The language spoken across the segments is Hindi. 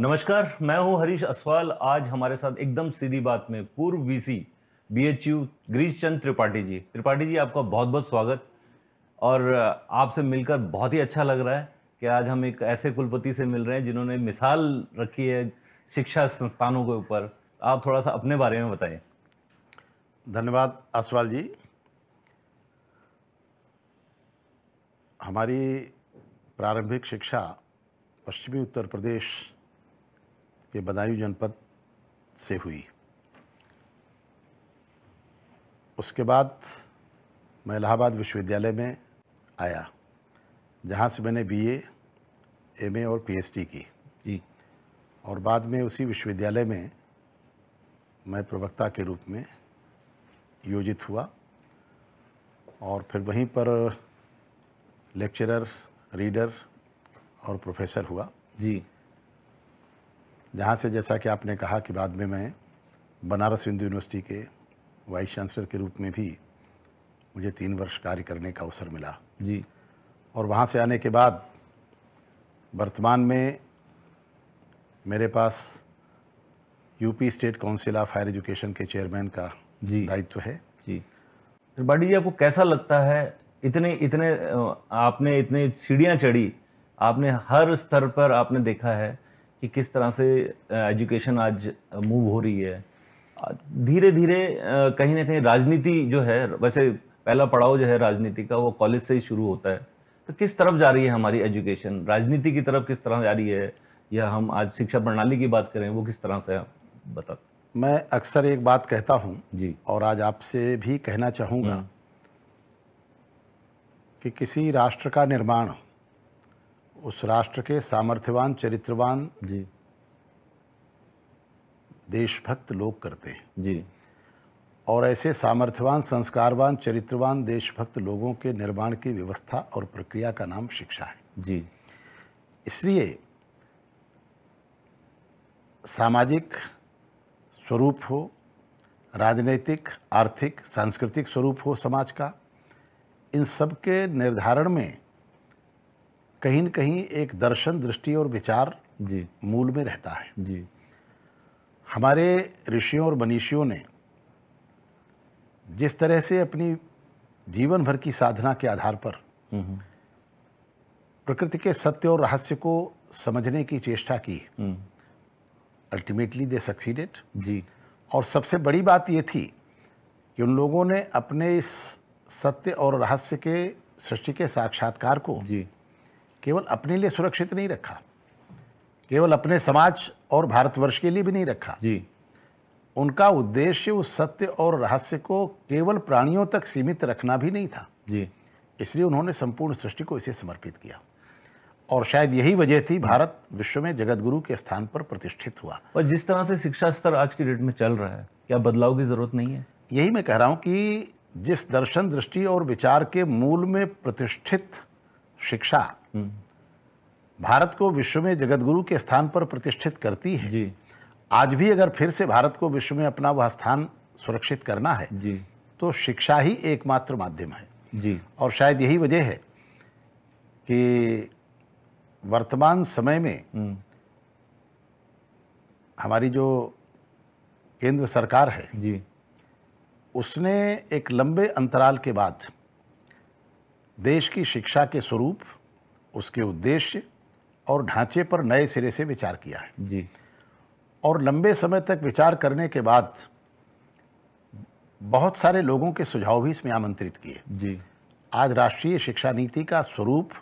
नमस्कार, मैं हूं हरीश असवाल। आज हमारे साथ एकदम सीधी बात में पूर्व वीसी बीएचयू गिरीश चंद्र त्रिपाठी जी। त्रिपाठी जी, आपका बहुत बहुत स्वागत और आपसे मिलकर बहुत ही अच्छा लग रहा है कि आज हम एक ऐसे कुलपति से मिल रहे हैं जिन्होंने मिसाल रखी है शिक्षा संस्थानों के ऊपर। आप थोड़ा सा अपने बारे में बताएं। धन्यवाद असवाल जी। हमारी प्रारंभिक शिक्षा पश्चिमी उत्तर प्रदेश के बदायूं जनपद से हुई। उसके बाद मैं इलाहाबाद विश्वविद्यालय में आया, जहाँ से मैंने बीए, एमए और पीएचडी की जी। और बाद में उसी विश्वविद्यालय में मैं प्रवक्ता के रूप में योजित हुआ और फिर वहीं पर लेक्चरर, रीडर और प्रोफेसर हुआ जी। जहाँ से, जैसा कि आपने कहा, कि बाद में मैं बनारस हिंदू यूनिवर्सिटी के वाइस चांसलर के रूप में भी मुझे 3 वर्ष कार्य करने का अवसर मिला जी। और वहाँ से आने के बाद वर्तमान में मेरे पास UP state council of higher education के चेयरमैन का दायित्व है जी। त्रिपाठी जी, आपको कैसा लगता है, आपने इतने सीढ़ियाँ चढ़ी, आपने हर स्तर पर आपने देखा है कि किस तरह से एजुकेशन आज मूव हो रही है। धीरे धीरे कहीं ना कहीं राजनीति जो है, वैसे पहला पड़ाव जो है राजनीति का वो कॉलेज से ही शुरू होता है, तो किस तरफ जा रही है हमारी एजुकेशन, राजनीति की तरफ किस तरह जा रही है, या हम आज शिक्षा प्रणाली की बात करें वो किस तरह से, आप बता। मैं अक्सर एक बात कहता हूँ जी, और आज आपसे भी कहना चाहूँगा कि किसी राष्ट्र का निर्माण उस राष्ट्र के सामर्थ्यवान, चरित्रवान जी, देशभक्त लोग करते हैं जी। और ऐसे सामर्थ्यवान, संस्कारवान, चरित्रवान, देशभक्त लोगों के निर्माण की व्यवस्था और प्रक्रिया का नाम शिक्षा है जी। इसलिए सामाजिक स्वरूप हो, राजनीतिक, आर्थिक, सांस्कृतिक स्वरूप हो समाज का, इन सब के निर्धारण में कहीं न कहीं एक दर्शन, दृष्टि और विचार जी मूल में रहता है जी। हमारे ऋषियों और मनीषियों ने जिस तरह से अपनी जीवन भर की साधना के आधार पर प्रकृति के सत्य और रहस्य को समझने की चेष्टा की, अल्टीमेटली दे सक्सीडेड जी। और सबसे बड़ी बात ये थी कि उन लोगों ने अपने इस सत्य और रहस्य के, सृष्टि के साक्षात्कार को जी केवल अपने लिए सुरक्षित नहीं रखा, केवल अपने समाज और भारतवर्ष के लिए भी नहीं रखा जी। उनका उद्देश्य उस सत्य और रहस्य को केवल प्राणियों तक सीमित रखना भी नहीं था जी। इसलिए उन्होंने संपूर्ण सृष्टि को इसे समर्पित किया और शायद यही वजह थी भारत विश्व में जगतगुरु के स्थान पर प्रतिष्ठित हुआ। और जिस तरह से शिक्षा स्तर आज की डेट में चल रहा है, क्या बदलाव की जरूरत नहीं है? यही मैं कह रहा हूँ कि जिस दर्शन, दृष्टि और विचार के मूल में प्रतिष्ठित शिक्षा भारत को विश्व में जगतगुरु के स्थान पर प्रतिष्ठित करती है जी। आज भी अगर फिर से भारत को विश्व में अपना वह स्थान सुरक्षित करना है जी, तो शिक्षा ही एकमात्र माध्यम है जी। और शायद यही वजह है कि वर्तमान समय में हमारी जो केंद्र सरकार है जी, उसने एक लंबे अंतराल के बाद देश की शिक्षा के स्वरूप, उसके उद्देश्य और ढांचे पर नए सिरे से विचार किया है जी। और लंबे समय तक विचार करने के बाद बहुत सारे लोगों के सुझाव भी इसमें आमंत्रित किए जी। आज राष्ट्रीय शिक्षा नीति का स्वरूप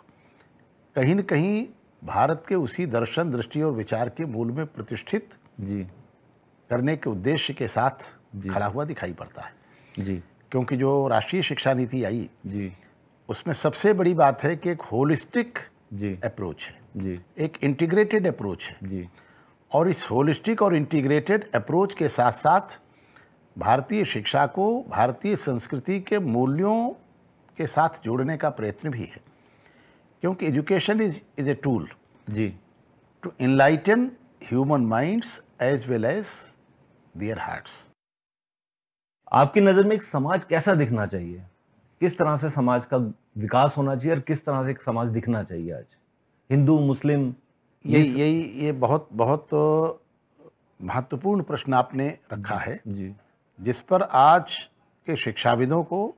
कहीं न कहीं भारत के उसी दर्शन, दृष्टि और विचार के मूल में प्रतिष्ठित जी करने के उद्देश्य के साथ खड़ा हुआ दिखाई पड़ता है जी। क्योंकि जो राष्ट्रीय शिक्षा नीति आई जी, उसमें सबसे बड़ी बात है कि एक होलिस्टिक अप्रोच है जी, एक इंटीग्रेटेड अप्रोच है जी। और इस होलिस्टिक और इंटीग्रेटेड अप्रोच के साथ साथ भारतीय शिक्षा को भारतीय संस्कृति के मूल्यों के साथ जोड़ने का प्रयत्न भी है, क्योंकि एजुकेशन इज ए टूल जी to enlighten human minds as well as their hearts. आपकी नज़र में एक समाज कैसा दिखना चाहिए, किस तरह से समाज का विकास होना चाहिए और किस तरह से एक समाज दिखना चाहिए आज? हिंदू, मुस्लिम, ये बहुत बहुत महत्वपूर्ण प्रश्न आपने रखा है जी, जिस पर आज के शिक्षाविदों को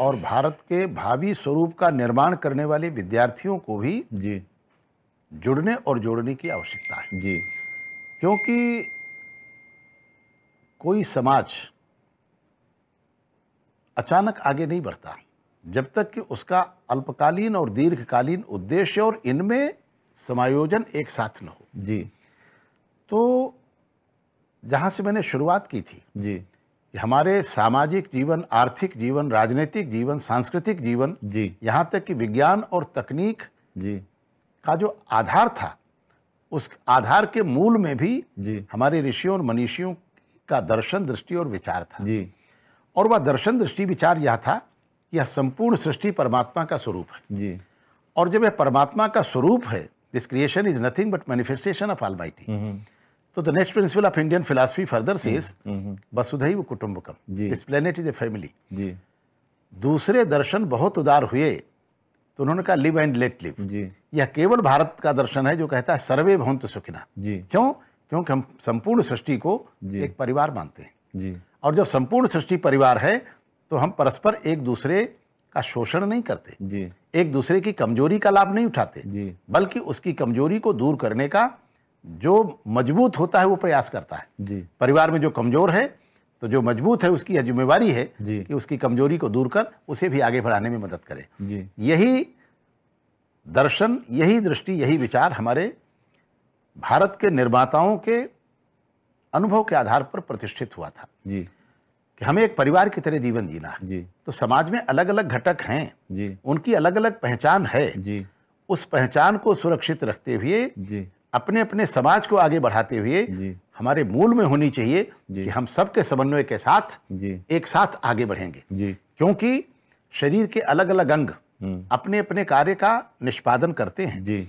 और भारत के भावी स्वरूप का निर्माण करने वाले विद्यार्थियों को भी जी जुड़ने और जोड़ने की आवश्यकता है जी, क्योंकि कोई समाज अचानक आगे नहीं बढ़ता जब तक कि उसका अल्पकालीन और दीर्घकालीन उद्देश्य और इनमें समायोजन एक साथ न हो जी। तो जहाँ से मैंने शुरुआत की थी जी कि हमारे सामाजिक जीवन, आर्थिक जीवन, राजनीतिक जीवन, सांस्कृतिक जीवन जी, यहाँ तक कि विज्ञान और तकनीक जी का जो आधार था उस आधार के मूल में भी जी हमारे ऋषियों और मनीषियों का दर्शन, दृष्टि और विचार था जी। और वह दर्शन, दृष्टि, विचार यह था कि यह संपूर्ण सृष्टि परमात्मा का स्वरूप है जी। और जब यह परमात्मा का स्वरूप है, this creation is nothing but manifestation of almighty. तो the next principle of Indian philosophy further says वसुधैव कुटुंबकम, this planet is a family. दूसरे दर्शन बहुत उदार हुए तो उन्होंने कहा लिव एंड लेट लिव जी। यह केवल भारत का दर्शन है जो कहता है सर्वे भवन्तु सुखिनः। क्यों? क्योंकि हम संपूर्ण सृष्टि को एक परिवार मानते हैं जी। और जब संपूर्ण सृष्टि परिवार है तो हम परस्पर एक दूसरे का शोषण नहीं करते जी, एक दूसरे की कमजोरी का लाभ नहीं उठाते जी, बल्कि उसकी कमजोरी को दूर करने का जो मजबूत होता है वो प्रयास करता है जी। परिवार में जो कमजोर है तो जो मजबूत है उसकी यह जिम्मेवारी है कि उसकी कमजोरी को दूर कर उसे भी आगे बढ़ाने में मदद करे जी। यही दर्शन, यही दृष्टि, यही विचार हमारे भारत के निर्माताओं के अनुभव के आधार पर प्रतिष्ठित हुआ था जी, कि हमें एक परिवार की तरह जीवन जीना है जी। तो समाज में अलग अलग घटक हैं जी, उनकी अलग अलग पहचान है जी। उस पहचान को सुरक्षित रखते हुए जी, अपने अपने समाज को आगे बढ़ाते हुए जी, हमारे मूल में होनी चाहिए कि हम सबके समन्वय के साथ जी, एक साथ आगे बढ़ेंगे जी। क्योंकि शरीर के अलग अलग अंग अपने अपने कार्य का निष्पादन करते हैं जी,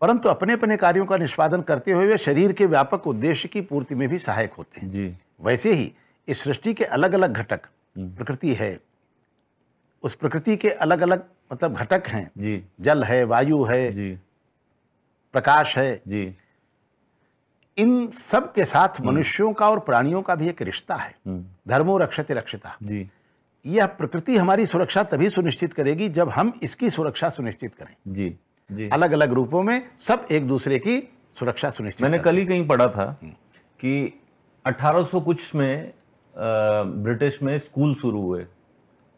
परंतु अपने अपने कार्यों का निष्पादन करते हुए वे शरीर के व्यापक उद्देश्य की पूर्ति में भी सहायक होते हैं जी। वैसे ही इस सृष्टि के अलग अलग घटक, प्रकृति है, उस प्रकृति के अलग अलग मतलब घटक हैं जी, जल है, वायु है जी, प्रकाश है जी। इन सब के साथ मनुष्यों का और प्राणियों का भी एक रिश्ता है, धर्मो रक्षते रक्षिता जी। यह प्रकृति हमारी सुरक्षा तभी सुनिश्चित करेगी जब हम इसकी सुरक्षा सुनिश्चित करें जी, जी। अलग अलग रूपों में सब एक दूसरे की सुरक्षा सुनिश्चित। मैंने कल ही कहीं पढ़ा था कि 1800 कुछ में ब्रिटिश में स्कूल शुरू हुए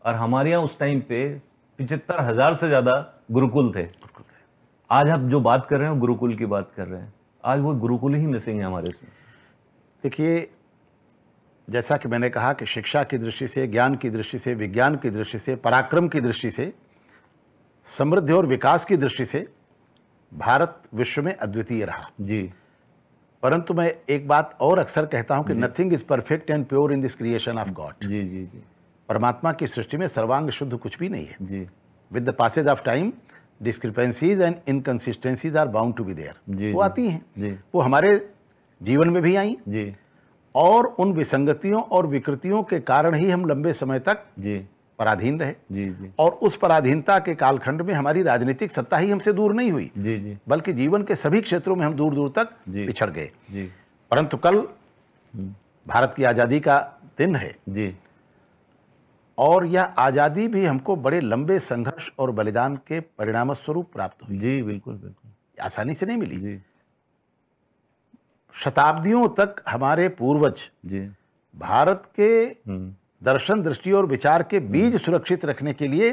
और हमारे यहाँ उस टाइम पे 75,000 से ज़्यादा गुरुकुल थे। आज आप जो बात कर रहे हो गुरुकुल की बात कर रहे हैं, आज वो गुरुकुल ही मिसिंग है हमारे इसमें। देखिए, जैसा कि मैंने कहा कि शिक्षा की दृष्टि से, ज्ञान की दृष्टि से, विज्ञान की दृष्टि से, पराक्रम की दृष्टि से, समृद्धि और विकास की दृष्टि से भारत विश्व में अद्वितीय रहा जी। परंतु मैं एक बात और अक्सर कहता हूं कि nothing is perfect and pure in this creation of God जी जी जी। परमात्मा की सृष्टि में सर्वांग शुद्ध कुछ भी नहीं है जी। With the passage of time discrepancies and inconsistencies are bound to be there. वो आती हैं जी, वो हमारे जीवन में भी आई जी। और उन विसंगतियों और विकृतियों के कारण ही हम लंबे समय तक जी पराधीन रहे जी जी। और उस पराधीनता के कालखंड में हमारी राजनीतिक सत्ता ही हमसे दूर नहीं हुई जी जी, बल्कि जीवन के सभी क्षेत्रों में हम दूर दूर तक पिछड़ गए जी। परंतु कल भारत की आज़ादी का दिन है जी, और यह आज़ादी भी हमको बड़े लंबे संघर्ष और बलिदान के परिणाम स्वरूप प्राप्त हुई जी। बिल्कुल बिल्कुल, आसानी से नहीं मिली जी। शताब्दियों तक हमारे पूर्वज जी भारत के दर्शन, दृष्टि और विचार के बीज सुरक्षित रखने के लिए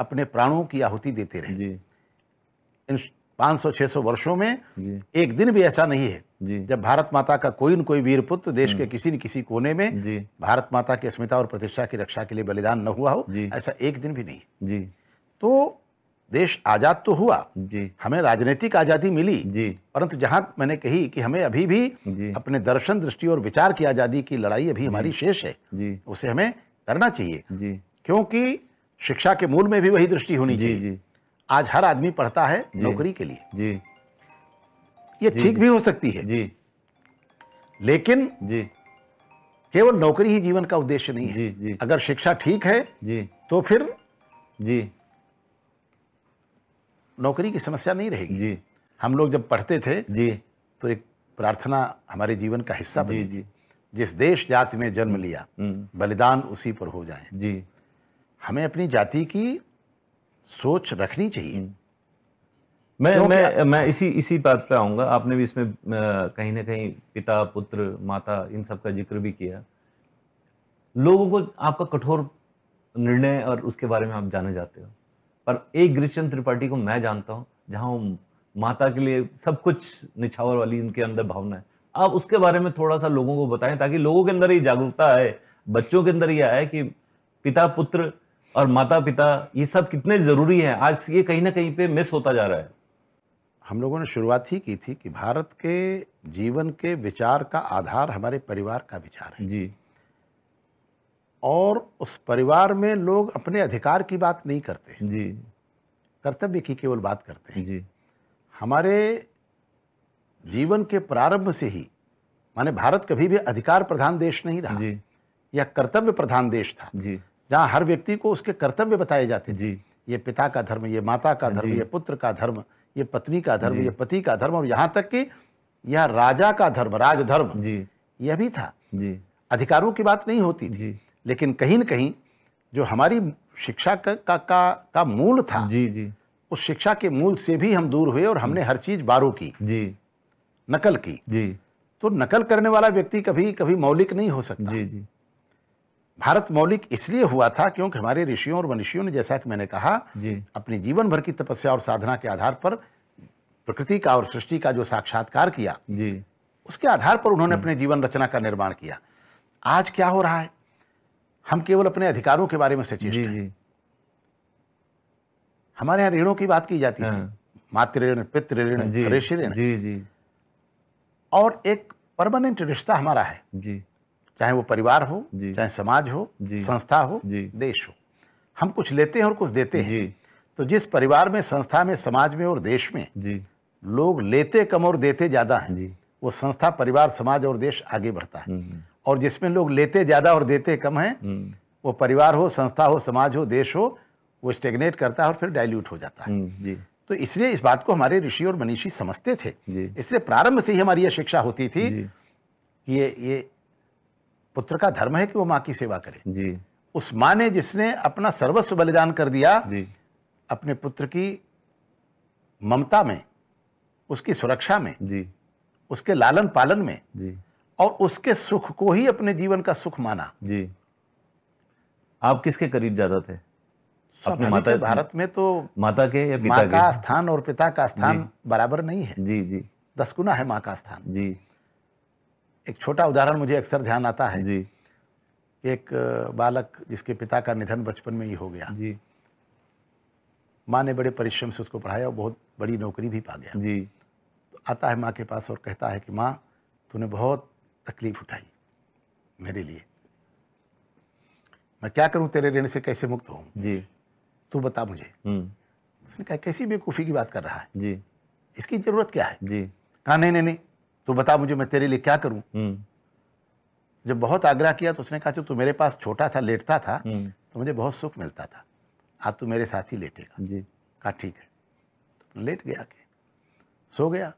अपने प्राणों की आहुति देते रहे जी। इन 500-600 वर्षों में एक दिन भी ऐसा नहीं है जब भारत माता का कोई न कोई वीर पुत्र देश के किसी न किसी कोने में भारत माता की अस्मिता और प्रतिष्ठा की रक्षा के लिए बलिदान न हुआ हो, ऐसा एक दिन भी नहीं जी। तो देश आजाद तो हुआ जी, हमें राजनीतिक आजादी मिली जी, परंतु जहां मैंने कही कि हमें अभी भी अपने दर्शन, दृष्टि और विचार की आजादी की लड़ाई अभी हमारी शेष है जी, उसे हमें करना चाहिए जी। क्योंकि शिक्षा के मूल में भी वही दृष्टि होनी चाहिए जी। आज हर आदमी पढ़ता है नौकरी के लिए जी, ये ठीक भी हो सकती है जी, लेकिन जी केवल नौकरी ही जीवन का उद्देश्य नहीं है। अगर शिक्षा ठीक है जी तो फिर जी नौकरी की समस्या नहीं रहेगी जी। हम लोग जब पढ़ते थे जी तो एक प्रार्थना हमारे जीवन का हिस्सा बनी जी। जिस देश जाति में जन्म लिया बलिदान उसी पर हो जाए जी। हमें अपनी जाति की सोच रखनी चाहिए। मैं इसी बात पे आऊँगा। आपने भी इसमें कहीं ना कहीं पिता पुत्र माता इन सब का जिक्र भी किया। लोगों को आपका कठोर निर्णय और उसके बारे में आप जाने जाते हो, पर एक गिरीश चंद्र त्रिपाठी को मैं जानता हूँ जहाँ माता के लिए सब कुछ निछावर वाली उनके अंदर भावना है। आप उसके बारे में थोड़ा सा लोगों को बताएं ताकि लोगों के अंदर ये जागरूकता आए, बच्चों के अंदर ये आए कि पिता पुत्र और माता पिता ये सब कितने ज़रूरी हैं। आज ये कहीं ना कहीं पे मिस होता जा रहा है। हम लोगों ने शुरुआत ही की थी कि भारत के जीवन के विचार का आधार हमारे परिवार का विचार है जी, और उस परिवार में लोग अपने अधिकार की बात नहीं करते जी, कर्तव्य की केवल बात करते हैं जी। हमारे जीवन के प्रारंभ से ही माने भारत कभी भी अधिकार प्रधान देश नहीं रहा जी, या कर्तव्य प्रधान देश था जी, जहाँ हर व्यक्ति को उसके कर्तव्य बताए जाते जी। ये पिता का धर्म, ये माता का धर्म, ये पुत्र का धर्म, ये पत्नी का धर्म, ये पति का धर्म, और यहाँ तक कि यह राजा का धर्म, राजधर्म जी, यह भी था जी। अधिकारों की बात नहीं होती थी, लेकिन कहीं न कहीं जो हमारी शिक्षा का मूल था जी, जी। उस शिक्षा के मूल से भी हम दूर हुए और हमने हर चीज बारो की जी, नकल की जी। तो नकल करने वाला व्यक्ति कभी कभी मौलिक नहीं हो सकता जी, जी। भारत मौलिक इसलिए हुआ था क्योंकि हमारे ऋषियों और मनीषियों ने, जैसा कि मैंने कहा, अपने जीवन भर की तपस्या और साधना के आधार पर प्रकृति का और सृष्टि का जो साक्षात्कार किया जी, उसके आधार पर उन्होंने अपने जीवन रचना का निर्माण किया। आज क्या हो रहा है, हम केवल अपने अधिकारों के बारे में सचेत हैं। हमारे यहाँ ऋणों की बात की जाती है, मातृ ऋण, पितृ ऋण, ऋषि ऋण, और एक परमानेंट रिश्ता हमारा है जी, चाहे वो परिवार हो, चाहे समाज हो, संस्था हो, देश हो। हम कुछ लेते हैं और कुछ देते हैं। तो जिस परिवार में, संस्था में, समाज में और देश में लोग लेते कम और देते ज्यादा हैं, वो संस्था, परिवार, समाज और देश आगे बढ़ता है। और जिसमें लोग लेते ज्यादा और देते कम हैं, वो परिवार हो, संस्था हो, समाज हो, देश हो, वो स्टेगनेट करता है और फिर डाइल्यूट हो जाता है। तो इसलिए इस बात को हमारे ऋषि और मनीषी समझते थे, इसलिए प्रारंभ से ही हमारी यह शिक्षा होती थी कि ये पुत्र का धर्म है कि वो माँ की सेवा करे जी। उस माँ ने जिसने अपना सर्वस्व बलिदान कर दिया जी, अपने पुत्र की ममता में, उसकी सुरक्षा में जी, उसके लालन पालन में जी, और उसके सुख को ही अपने जीवन का सुख माना जी। आप किसके करीब ज्यादा थे? अपने माता, भारत में तो माता के या पिता माँ का स्थान और पिता का स्थान बराबर नहीं है जी, जी। 10 गुना है माँ का स्थान जी। एक छोटा उदाहरण मुझे अक्सर ध्यान आता है जी। एक बालक जिसके पिता का निधन बचपन में ही हो गया जी, माँ ने बड़े परिश्रम से उसको पढ़ाया और बहुत बड़ी नौकरी भी पा गया जी। तो आता है माँ के पास और कहता है कि माँ, तूने बहुत तकलीफ उठाई मेरे लिए, मैं क्या करूँ, तेरे ऋण से कैसे मुक्त हूँ जी, तू बता मुझे। उसने कहा, कैसी बेवकूफ़ी की बात कर रहा है जी, इसकी ज़रूरत क्या है जी। कहा, नहीं नहीं नहीं, तो बता मुझे, मैं तेरे लिए क्या करूं। जब बहुत आग्रह किया तो उसने कहा, तू मेरे पास छोटा था, लेटता था तो मुझे बहुत सुख मिलता था, आज तू मेरे साथ ही लेटेगा जी। कहा, ठीक है। तो लेट गया, के सो गया।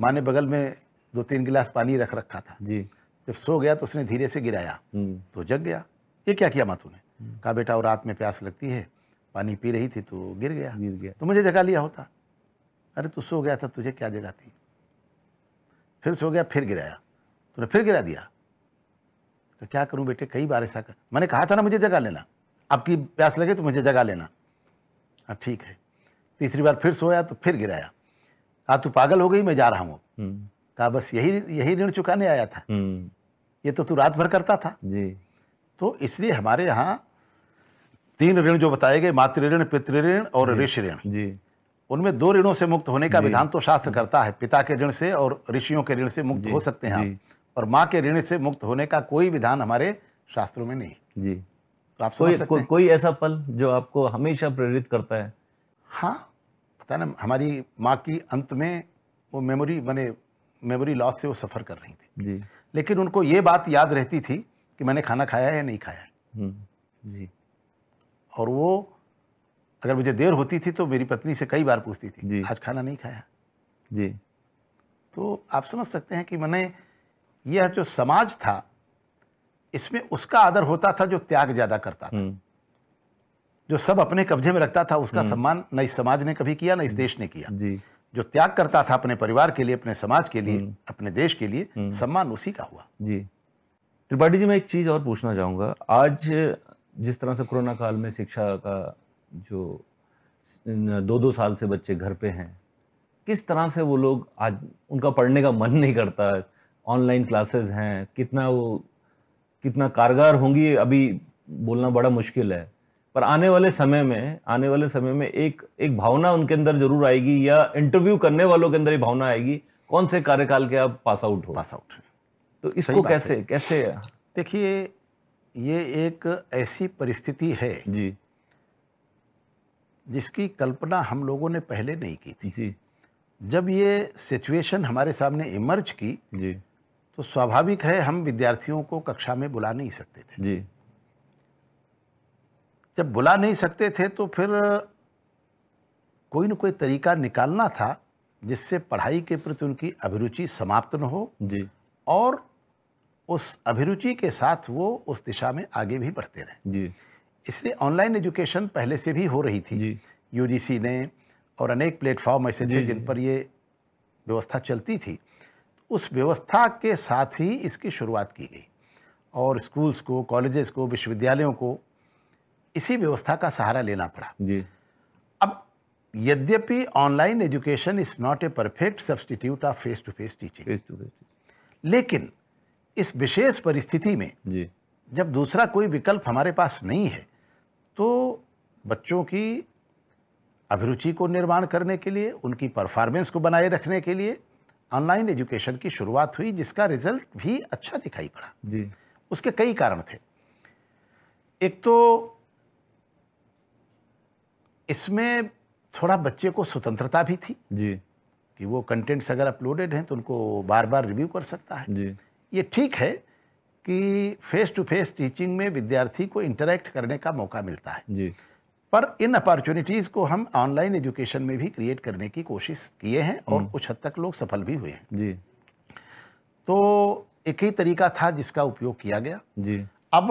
माँ ने बगल में 2-3 गिलास पानी रख रखा था जी। जब सो गया तो उसने धीरे से गिराया तो जग गया। ये क्या किया माँ तूने? कहा, बेटा वो रात में प्यास लगती है, पानी पी रही थी तो गिर गया, तो मुझे जगा लिया होता। अरे तू सो गया था, तुझे क्या जगाती। फिर सो गया, फिर गिराया, तूने फिर गिरा दिया। तो क्या करूं बेटे, कई बार ऐसा कर, मैंने कहा था ना मुझे जगा लेना, अब की प्यास लगे तो मुझे जगा लेना। हाँ ठीक है। तीसरी बार फिर सोया तो फिर गिराया। कहा, तू पागल हो गई, मैं जा रहा हूँ। कहा, बस यही ऋण चुकाने आया था, ये तो तू रात भर करता था जी। तो इसलिए हमारे यहाँ 3 ऋण जो बताए गए, मातृ ऋण, पितृ ऋण और ऋषि ऋण जी, उनमें 2 ऋणों से मुक्त होने का विधान तो शास्त्र करता है। पिता के ऋण से और ऋषियों के ऋण से मुक्त हो सकते हैं आप, और माँ के ऋण से मुक्त होने का कोई विधान हमारे शास्त्रों में नहीं जी। तो आप कोई ऐसा पल जो आपको हमेशा प्रेरित करता है? हाँ, पता ना, हमारी माँ की अंत में वो मेमोरी लॉस से वो सफ़र कर रही थी जी, लेकिन उनको ये बात याद रहती थी कि मैंने खाना खाया है या नहीं खाया जी। और वो, अगर मुझे देर होती थी तो मेरी पत्नी से कई बार पूछती थी, आज खाना नहीं खाया जी। तो आप समझ सकते हैं कि मैंने यह जो समाज था इसमें उसका आदर होता था जो त्याग ज्यादा करता था, जो सब अपने कब्जे में रखता था उसका सम्मान न इस समाज ने कभी किया न इस देश ने किया जी। जो त्याग करता था अपने परिवार के लिए, अपने समाज के लिए, अपने देश के लिए, सम्मान उसी का हुआ जी। त्रिपाठी जी, मैं एक चीज और पूछना चाहूँगा। आज जिस तरह से कोरोना काल में शिक्षा का जो 2-2 साल से बच्चे घर पे हैं, किस तरह से वो लोग आज उनका पढ़ने का मन नहीं करता, ऑनलाइन क्लासेस हैं, कितना कारगर होंगी अभी बोलना बड़ा मुश्किल है, पर आने वाले समय में एक भावना उनके अंदर जरूर आएगी या इंटरव्यू करने वालों के अंदर ये भावना आएगी, कौन से कार्यकाल के आप पास आउट हो। तो इसको कैसे देखिए, ये एक ऐसी परिस्थिति है जी जिसकी कल्पना हम लोगों ने पहले नहीं की थी जी। जब ये सिचुएशन हमारे सामने इमर्ज की जी तो स्वाभाविक है हम विद्यार्थियों को कक्षा में बुला नहीं सकते थे जी। जब बुला नहीं सकते थे तो फिर कोई न कोई तरीका निकालना था जिससे पढ़ाई के प्रति उनकी अभिरुचि समाप्त न हो जी और उस अभिरुचि के साथ वो उस दिशा में आगे भी बढ़ते रहें जी। इसलिए ऑनलाइन एजुकेशन पहले से भी हो रही थी, यूजीसी ने और अनेक प्लेटफॉर्म ऐसे थे जिन पर ये व्यवस्था चलती थी। उस व्यवस्था के साथ ही इसकी शुरुआत की गई और स्कूल्स को, कॉलेजेस को, विश्वविद्यालयों को इसी व्यवस्था का सहारा लेना पड़ा जी। अब यद्यपि online education is not a perfect substitute of face to face teaching, लेकिन इस विशेष परिस्थिति में जी जब दूसरा कोई विकल्प हमारे पास नहीं है तो बच्चों की अभिरुचि को निर्माण करने के लिए, उनकी परफॉर्मेंस को बनाए रखने के लिए ऑनलाइन एजुकेशन की शुरुआत हुई, जिसका रिजल्ट भी अच्छा दिखाई पड़ा जी। उसके कई कारण थे। एक तो इसमें थोड़ा बच्चे को स्वतंत्रता भी थी जी कि वो कंटेंट्स अगर अपलोडेड हैं तो उनको बार बार रिव्यू कर सकता है जी। ये ठीक है कि फेस टू फेस टीचिंग में विद्यार्थी को इंटरेक्ट करने का मौका मिलता है जी, पर इन अपॉर्चुनिटीज़ को हम ऑनलाइन एजुकेशन में भी क्रिएट करने की कोशिश किए हैं और कुछ हद तक लोग सफल भी हुए हैं जी। तो एक ही तरीका था जिसका उपयोग किया गया जी। अब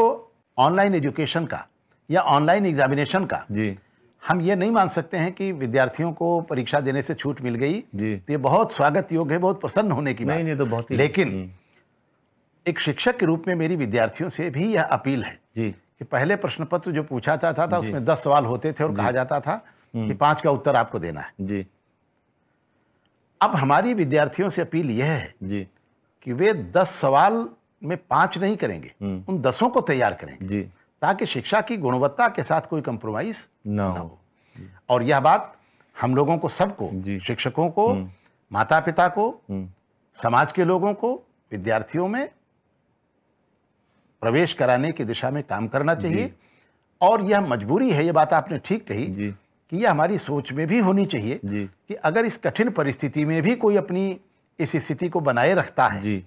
ऑनलाइन एजुकेशन का या ऑनलाइन एग्जामिनेशन का जी हम ये नहीं मान सकते हैं कि विद्यार्थियों को परीक्षा देने से छूट मिल गई तो ये बहुत स्वागत योग्य है, बहुत प्रसन्न होने की बात तो बहुत। लेकिन एक शिक्षक के रूप में मेरी विद्यार्थियों से भी यह अपील है कि पहले प्रश्न पत्र जो पूछा जाता था उसमें 10 सवाल होते थे और कहा जाता था कि 5 का उत्तर आपको देना है जी। अब हमारी विद्यार्थियों से अपील यह है जी कि वे 10 सवाल में 5 नहीं करेंगे, उन 10 को तैयार करेंगे जी, ताकि शिक्षा की गुणवत्ता के साथ कोई कंप्रोमाइज ना हो। और यह बात हम लोगों को सबको, शिक्षकों को, माता पिता को, समाज के लोगों को विद्यार्थियों में प्रवेश कराने की दिशा में काम करना चाहिए। और यह मजबूरी है, ये बात आपने ठीक कही कि यह हमारी सोच में भी होनी चाहिए कि अगर इस कठिन परिस्थिति में भी कोई अपनी इस स्थिति को बनाए रखता है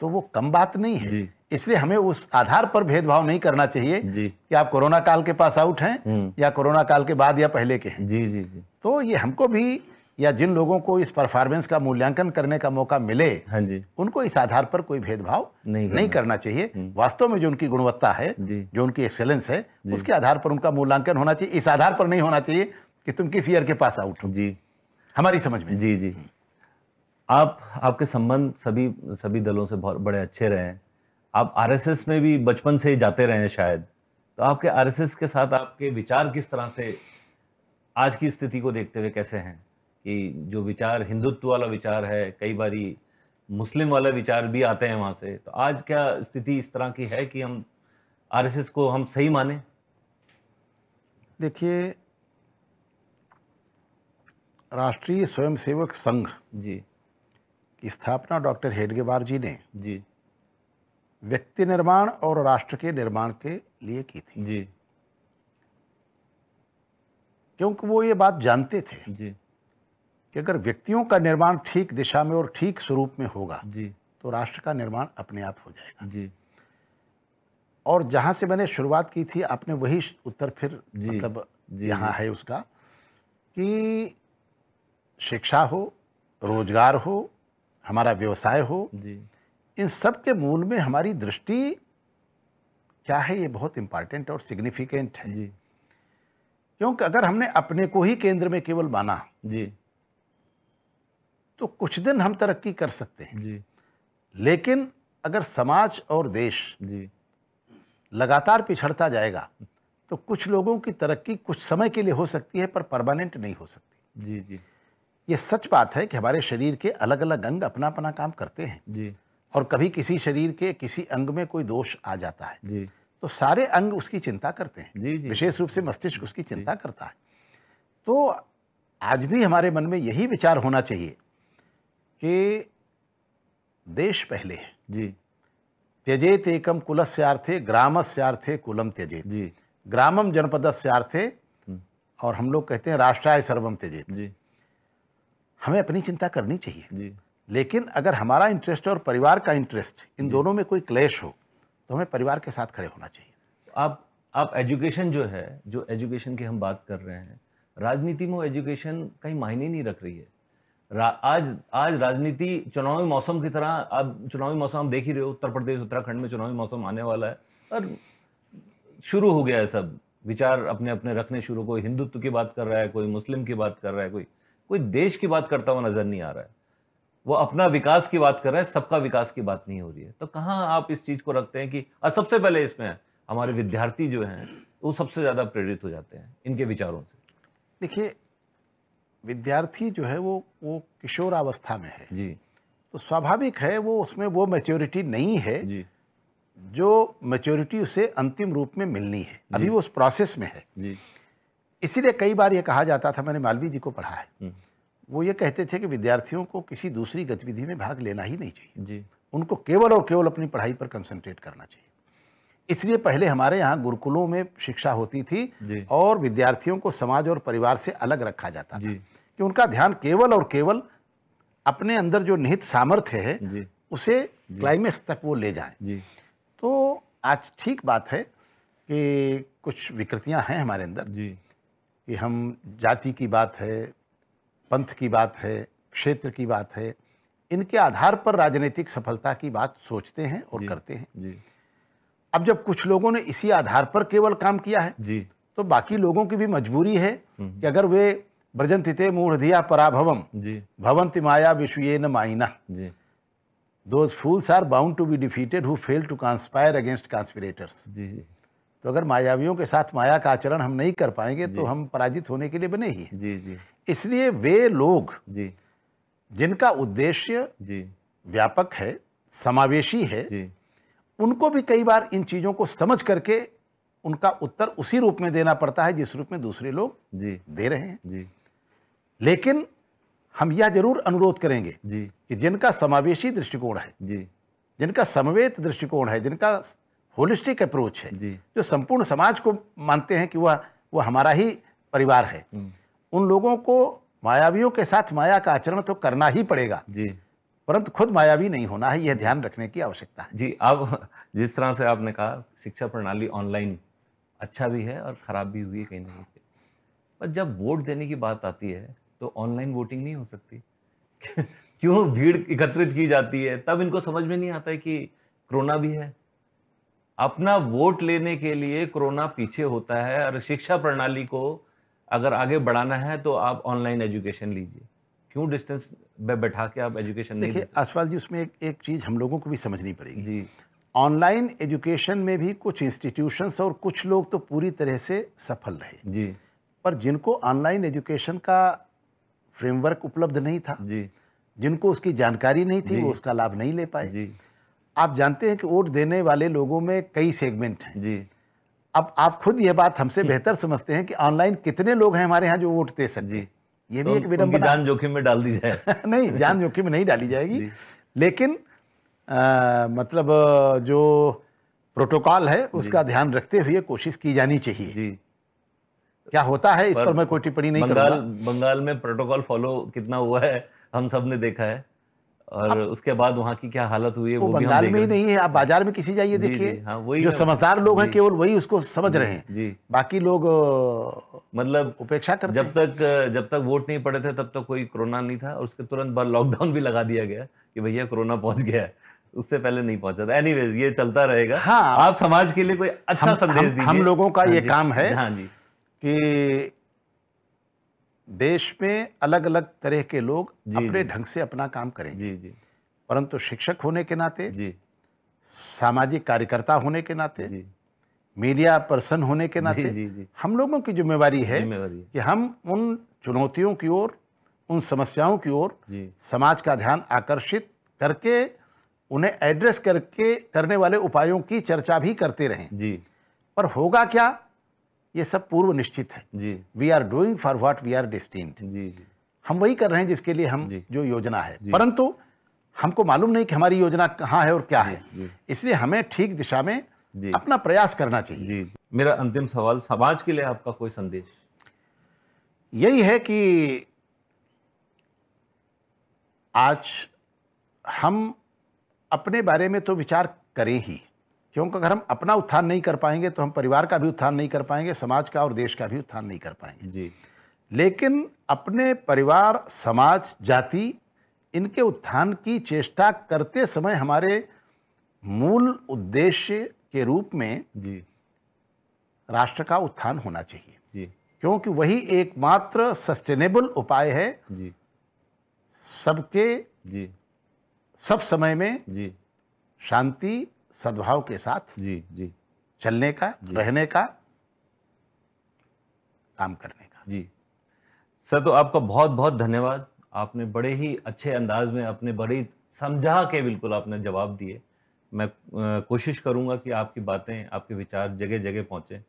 तो वो कम बात नहीं है। इसलिए हमें उस आधार पर भेदभाव नहीं करना चाहिए कि आप कोरोना काल के पास आउट हैं या कोरोना काल के बाद या पहले के हैं जी, जी, जी। तो ये हमको भी या जिन लोगों को इस परफॉर्मेंस का मूल्यांकन करने का मौका मिले हाँ जी, उनको इस आधार पर कोई भेदभाव नहीं करना चाहिए। वास्तव में जो उनकी गुणवत्ता है, जो उनकी एक्सेलेंस है, उसके आधार पर उनका मूल्यांकन होना चाहिए। इस आधार पर नहीं होना चाहिए कि तुम किस ईयर के पास आउट हो जी, हमारी समझ में जी जी। आपके संबंध सभी दलों से बहुत बड़े अच्छे रहे हैं। आप RSS में भी बचपन से ही जाते रहे हैं शायद, तो आपके RSS के साथ आपके विचार किस तरह से आज की स्थिति को देखते हुए कैसे हैं कि जो विचार हिंदुत्व वाला विचार है, कई बारी मुस्लिम वाला विचार भी आते हैं वहाँ से, तो आज क्या स्थिति इस तरह की है कि हम RSS को हम सही माने? देखिए, राष्ट्रीय स्वयंसेवक संघ जी की स्थापना डॉक्टर हेडगेवार जी ने जी व्यक्ति निर्माण और राष्ट्र के निर्माण के लिए की थी जी, क्योंकि वो ये बात जानते थे जी कि अगर व्यक्तियों का निर्माण ठीक दिशा में और ठीक स्वरूप में होगा जी तो राष्ट्र का निर्माण अपने आप हो जाएगा जी। और जहाँ से मैंने शुरुआत की थी, आपने वही उत्तर फिर मतलब यहाँ है उसका कि शिक्षा हो, रोजगार हो, हमारा व्यवसाय हो, इन सब के मूल में हमारी दृष्टि क्या है, ये बहुत इम्पॉर्टेंट और सिग्निफिकेंट है जी। क्योंकि अगर हमने अपने को ही केंद्र में केवल माना जी तो कुछ दिन हम तरक्की कर सकते हैं जी। लेकिन अगर समाज और देश जी लगातार पिछड़ता जाएगा तो कुछ लोगों की तरक्की कुछ समय के लिए हो सकती है पर परमानेंट नहीं हो सकती जी। जी ये सच बात है कि हमारे शरीर के अलग अलग अंग अपना अपना काम करते हैं जी। और कभी किसी शरीर के किसी अंग में कोई दोष आ जाता है जी तो सारे अंग उसकी चिंता करते हैं, विशेष रूप से मस्तिष्क उसकी चिंता करता है। तो आज भी हमारे मन में यही विचार होना चाहिए कि देश पहले है जी। त्यजेत एकम कुलस्यार्थे ग्रामस्यार्थे कुलम त्यजेत जी। ग्रामम जनपदस्यार्थे, और हम लोग कहते हैं राष्ट्राय सर्वम त्यजेत जी। हमें अपनी चिंता करनी चाहिए जी। लेकिन अगर हमारा इंटरेस्ट और परिवार का इंटरेस्ट इन दोनों में कोई क्लेश हो तो हमें परिवार के साथ खड़े होना चाहिए। आप एजुकेशन जो है, जो एजुकेशन की हम बात कर रहे हैं, राजनीति में वो एजुकेशन कहीं मायने नहीं रख रही है। आज राजनीति चुनावी मौसम की तरह, अब चुनावी मौसम हम देख ही रहे हो, उत्तर प्रदेश उत्तराखंड में चुनावी मौसम आने वाला है और शुरू हो गया है, सब विचार अपने अपने रखने शुरू। कोई हिंदुत्व की बात कर रहा है, कोई मुस्लिम की बात कर रहा है, कोई देश की बात करता हुआ नजर नहीं आ रहा है। वो अपना विकास की बात कर रहा है, सबका विकास की बात नहीं हो रही है। तो कहाँ आप इस चीज़ को रखते हैं कि, और सबसे पहले इसमें हमारे विद्यार्थी जो हैं वो सबसे ज़्यादा प्रेरित हो जाते हैं इनके विचारों से। देखिए विद्यार्थी जो है वो किशोरावस्था में है जी, तो स्वाभाविक है वो उसमें वो मैच्योरिटी नहीं है जी। जो मैच्योरिटी उसे अंतिम रूप में मिलनी है अभी वो उस प्रोसेस में है जी। इसीलिए कई बार ये कहा जाता था, मैंने मालवीय जी को पढ़ा है, वो ये कहते थे कि विद्यार्थियों को किसी दूसरी गतिविधि में भाग लेना ही नहीं चाहिए जी। उनको केवल और केवल अपनी पढ़ाई पर कंसंट्रेट करना चाहिए। इसलिए पहले हमारे यहाँ गुरुकुलों में शिक्षा होती थी और विद्यार्थियों को समाज और परिवार से अलग रखा जाता था कि उनका ध्यान केवल और केवल अपने अंदर जो निहित सामर्थ्य है उसे क्लाइमेक्स तक वो ले जाएं। तो आज ठीक बात है कि कुछ विकृतियाँ हैं हमारे अंदर कि हम, जाति की बात है, पंथ की बात है, क्षेत्र की बात है, इनके आधार पर राजनीतिक सफलता की बात सोचते हैं और करते हैं जी। अब जब कुछ लोगों ने इसी आधार पर केवल काम किया है जी तो बाकी लोगों की भी मजबूरी है कि अगर वे ब्रजंतिते मूढ़धिया पराभवम भवंति माया विश्वेन माइना, those fools are bound to be defeated who fail to conspire against conspirators. तो अगर मायावियों के साथ माया का आचरण हम नहीं कर पाएंगे तो हम पराजित होने के लिए बने ही हैं जी। इसलिए वे लोग जी जिनका उद्देश्य जी व्यापक है, समावेशी है जी, उनको भी कई बार इन चीज़ों को समझ करके उनका उत्तर उसी रूप में देना पड़ता है जिस रूप में दूसरे लोग जी दे रहे हैं जी। लेकिन हम यह जरूर अनुरोध करेंगे जी कि जिनका समावेशी दृष्टिकोण है जी, जिनका समवेत दृष्टिकोण है, जिनका होलिस्टिक अप्रोच है, जो संपूर्ण समाज को मानते हैं कि वह हमारा ही परिवार है, उन लोगों को मायावियों के साथ माया का आचरण तो करना ही पड़ेगा जी, परंतु खुद मायावी नहीं होना है, यह ध्यान रखने की आवश्यकता है जी। अब जिस तरह से आपने कहा शिक्षा प्रणाली ऑनलाइन अच्छा भी है और ख़राब भी हुई है कहीं ना कहीं, पर जब वोट देने की बात आती है तो ऑनलाइन वोटिंग नहीं हो सकती क्यों भीड़ एकत्रित की जाती है? तब इनको समझ में नहीं आता है कि कोरोना भी है। अपना वोट लेने के लिए कोरोना पीछे होता है और शिक्षा प्रणाली को अगर आगे बढ़ाना है तो आप ऑनलाइन एजुकेशन लीजिए, क्यों डिस्टेंस में बैठा के आप एजुकेशन नहीं? देखिए आसपाल जी, उसमें एक चीज़ हम लोगों को भी समझनी पड़ेगी जी। ऑनलाइन एजुकेशन में भी कुछ इंस्टीट्यूशंस और कुछ लोग तो पूरी तरह से सफल रहे जी, पर जिनको ऑनलाइन एजुकेशन का फ्रेमवर्क उपलब्ध नहीं था जी, जिनको उसकी जानकारी नहीं थी, वो उसका लाभ नहीं ले पाए जी। आप जानते हैं कि वोट देने वाले लोगों में कई सेगमेंट हैं जी। अब आप खुद ये बात हमसे बेहतर समझते हैं कि ऑनलाइन कितने लोग हैं हमारे यहाँ जो वोट दे सकते हैं। ये भी एक विडंबना, जान जोखिम में डाल दी जाए नहीं, जान जोखिम में नहीं डाली जाएगी, लेकिन मतलब जो प्रोटोकॉल है उसका ध्यान रखते हुए कोशिश की जानी चाहिए जी। क्या होता है इस पर मैं कोई टिप्पणी नहीं करूँगा। बंगाल में प्रोटोकॉल फॉलो कितना हुआ है हम सब ने देखा है और उसके बाद वहाँ की क्या हालत हुई है वो बंगाल में ही नहीं है। आप बाजार में किसी जाइए देखिए, जो समझदार लोग हैं केवल वही उसको समझ रहे हैं जी, बाकी लोग मतलब उपेक्षा करते हैं। जब तक वोट नहीं पड़े थे तब तक कोई कोरोना नहीं था, और उसके तुरंत बाद लॉकडाउन भी लगा दिया गया कि भैया कोरोना पहुंच गया है, उससे पहले नहीं पहुंचा था। एनीवेज ये चलता रहेगा। हाँ, आप समाज के लिए कोई अच्छा संदेश दीजिए। हम लोगों का ये काम है कि देश में अलग अलग तरह के लोग अपने ढंग से अपना काम करेंगे, परंतु शिक्षक होने के नाते, सामाजिक कार्यकर्ता होने के नाते, मीडिया पर्सन होने के नाते हम लोगों की जिम्मेवारी है कि हम उन चुनौतियों की ओर, उन समस्याओं की ओर समाज का ध्यान आकर्षित करके उन्हें एड्रेस करके करने वाले उपायों की चर्चा भी करते रहें जी। पर होगा क्या ये सब पूर्व निश्चित है जी। We are doing for what we are destined. हम वही कर रहे हैं जिसके लिए हम जो योजना है, परंतु हमको मालूम नहीं कि हमारी योजना कहाँ है और क्या है, इसलिए हमें ठीक दिशा में अपना प्रयास करना चाहिए जी। मेरा अंतिम सवाल, समाज के लिए आपका कोई संदेश? यही है कि आज हम अपने बारे में तो विचार करें ही, क्योंकि अगर हम अपना उत्थान नहीं कर पाएंगे तो हम परिवार का भी उत्थान नहीं कर पाएंगे, समाज का और देश का भी उत्थान नहीं कर पाएंगे जी। लेकिन अपने परिवार, समाज, जाति, इनके उत्थान की चेष्टा करते समय हमारे मूल उद्देश्य के रूप में जी राष्ट्र का उत्थान होना चाहिए जी, क्योंकि वही एकमात्र सस्टेनेबल उपाय है जी सबके जी सब समय में जी शांति सद्भाव के साथ जी जी चलने का जी, रहने का, काम करने का जी। सर तो आपका बहुत बहुत धन्यवाद, आपने बड़े ही अच्छे अंदाज में, आपने बड़ी समझा के बिल्कुल आपने जवाब दिए। मैं कोशिश करूंगा कि आपकी बातें, आपके विचार जगह जगह पहुंचे।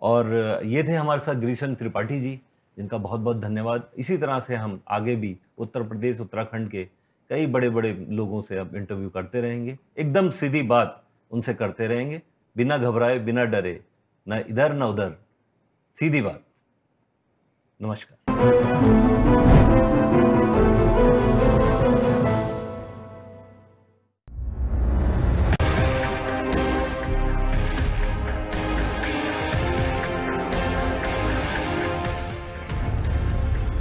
और ये थे हमारे साथ गिरीश चंद्र त्रिपाठी जी, जिनका बहुत बहुत धन्यवाद। इसी तरह से हम आगे भी उत्तर प्रदेश, उत्तराखंड के कई बड़े बड़े लोगों से अब इंटरव्यू करते रहेंगे, एकदम सीधी बात उनसे करते रहेंगे, बिना घबराए, बिना डरे, ना इधर ना उधर, सीधी बात। नमस्कार।